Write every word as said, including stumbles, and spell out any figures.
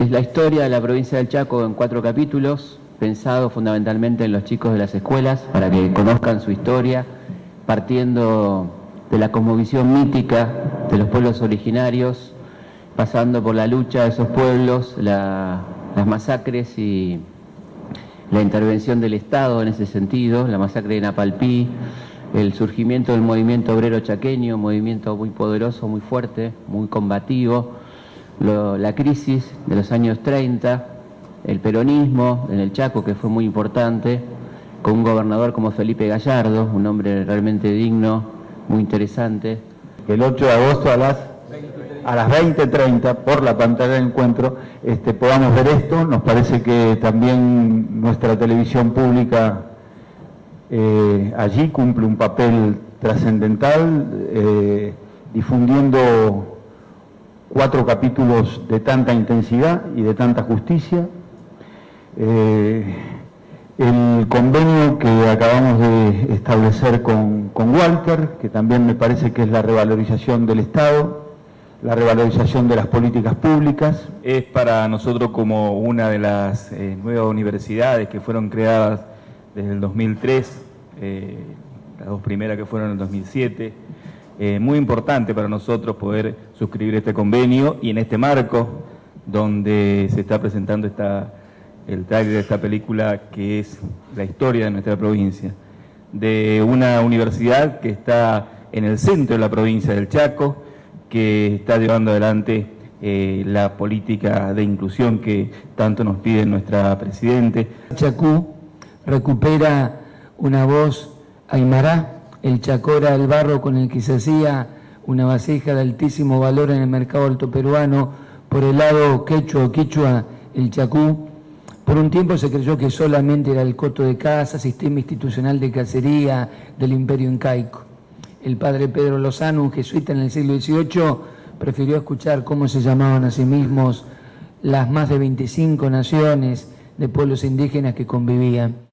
Es la historia de la provincia del Chaco en cuatro capítulos, pensado fundamentalmente en los chicos de las escuelas, para que conozcan su historia, partiendo de la cosmovisión mítica de los pueblos originarios, pasando por la lucha de esos pueblos, la, las masacres y la intervención del Estado en ese sentido, la masacre de Napalpí, el surgimiento del movimiento obrero chaqueño, un movimiento muy poderoso, muy fuerte, muy combativo, lo, la crisis de los años treinta, el peronismo en el Chaco, que fue muy importante, con un gobernador como Felipe Gallardo, un hombre realmente digno, muy interesante. El ocho de agosto a las a las veinte treinta, por la pantalla del Encuentro, este, podamos ver esto. Nos parece que también nuestra televisión pública eh, allí cumple un papel trascendental, eh, difundiendo cuatro capítulos de tanta intensidad y de tanta justicia. Eh, el convenio que acabamos de establecer con, con Walter, que también me parece que es la revalorización del Estado, la revalorización de las políticas públicas. Es para nosotros como una de las eh, nuevas universidades que fueron creadas desde el dos mil tres, eh, las dos primeras que fueron en el dos mil siete, eh, muy importante para nosotros poder suscribir este convenio, y en este marco donde se está presentando esta, el tráiler de esta película, que es la historia de nuestra provincia, de una universidad que está en el centro de la provincia del Chaco, que está llevando adelante eh, la política de inclusión que tanto nos pide nuestra presidente. Chacú recupera una voz aymará, el chacora, el barro con el que se hacía una vasija de altísimo valor en el mercado alto peruano, por el lado quechua o quichua, el chacú. Por un tiempo se creyó que solamente era el coto de casa, sistema institucional de cacería del imperio incaico. El padre Pedro Lozano, un jesuita en el siglo dieciocho, prefirió escuchar cómo se llamaban a sí mismos las más de veinticinco naciones de pueblos indígenas que convivían.